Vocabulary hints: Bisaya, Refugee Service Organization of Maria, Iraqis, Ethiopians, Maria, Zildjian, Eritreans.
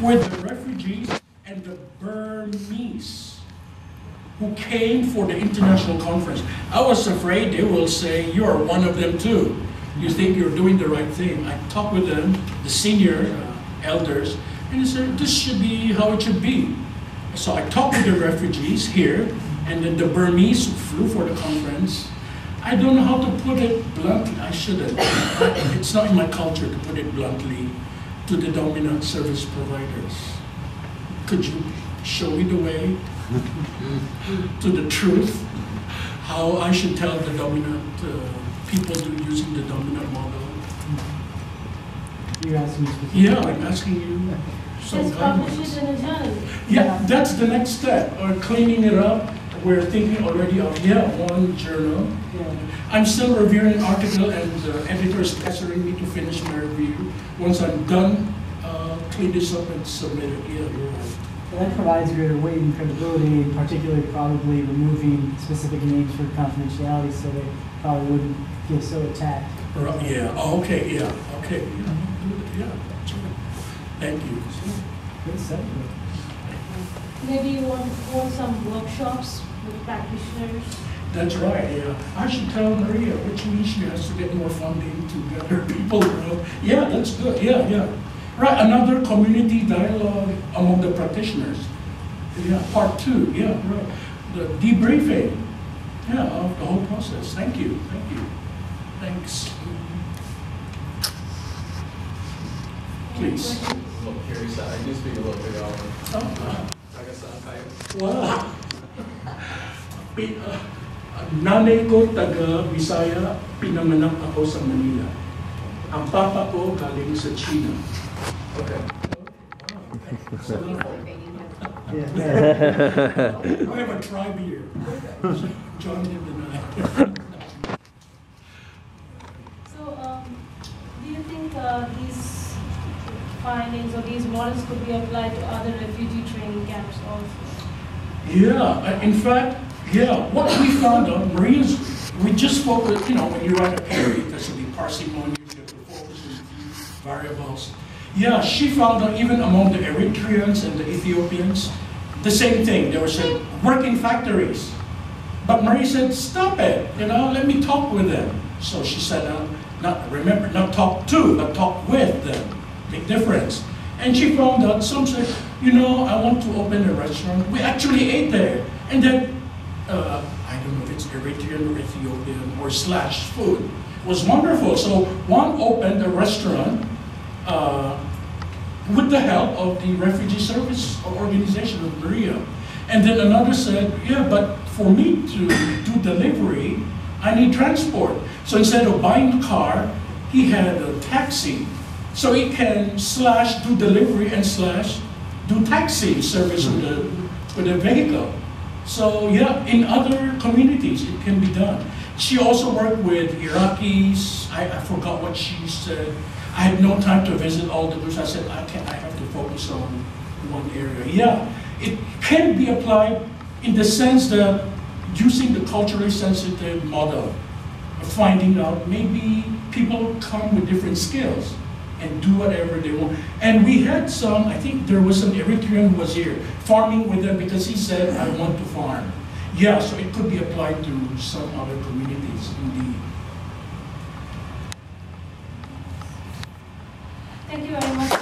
were the refugees and the Burmese who came for the international conference. I was afraid they will say, you are one of them too. You think you're doing the right thing. I talked with them, the senior elders, and they said, this should be how it should be. So I talked with the refugees here, and then the Burmese who flew for the conference. I don't know how to put it bluntly. I shouldn't. It's not in my culture to put it bluntly to the dominant service providers. Could you show me the way to the truth? How I should tell the dominant people using the dominant model? You're asking me specifically? Yeah, I'm asking you. Just publish it in a journal. Yeah, that's the next step. Or cleaning it up. We're thinking already of, one journal. Yeah. I'm still reviewing an article, and the editor is pressuring me to finish my review. Once I'm done, clean this up and submit it. Yeah, you're right. Well, that provides greater weight and credibility, particularly probably removing specific names for confidentiality, so they probably wouldn't feel so attacked. Right. Yeah. Oh, okay. Yeah. Okay. Yeah. Yeah. Thank you. Good stuff. Maybe you want to hold some workshops with practitioners. That's right, yeah. I should tell Maria, which means she has to get more funding to get her people. Yeah, that's good, yeah, yeah. Right, another community dialogue among the practitioners. Yeah, part 2, yeah, right. The debriefing, yeah, of the whole process. Thank you, thank you. Thanks. Please. I'm a little curious, I do speak a little bit about it. I guess I'm tired. Wow. Nanay ko taga Bisaya, pinanganak ako sa Manila. Ang papa ko galing sa China. Okay. I have a tribe here. John him tonight. So, do you think these findings or these models could be applied to other refugee training camps also? Yeah, in fact, yeah, what we found on Maria's, we just focused, when you write a paper, there should be parsimony, you have to focus on variables. Yeah, she found that even among the Eritreans and the Ethiopians, the same thing. They were saying, work in factories. But Maria said, stop it, let me talk with them. So she said, not talk to, but talk with them. Big difference. And she found out some said, I want to open a restaurant. We actually ate there. And then, I don't know if it's Eritrean or Ethiopian or slash food. It was wonderful. So one opened a restaurant with the help of the Refugee Service Organization of Maria. And then another said, yeah, but for me to do delivery, I need transport. So instead of buying a car, he had a taxi. So he can slash do delivery and slash do taxi service with the vehicle. So yeah, in other communities it can be done. She also worked with Iraqis. I forgot what she said. I had no time to visit all the groups. I said I have to focus on one area. Yeah, it can be applied in the sense that using the culturally sensitive model, finding out maybe people come with different skills and do whatever they want. And we had some, I think there was an Eritrean who was here, farming with them because he said, I want to farm. Yeah, so it could be applied to some other communities, indeed. Thank you very much.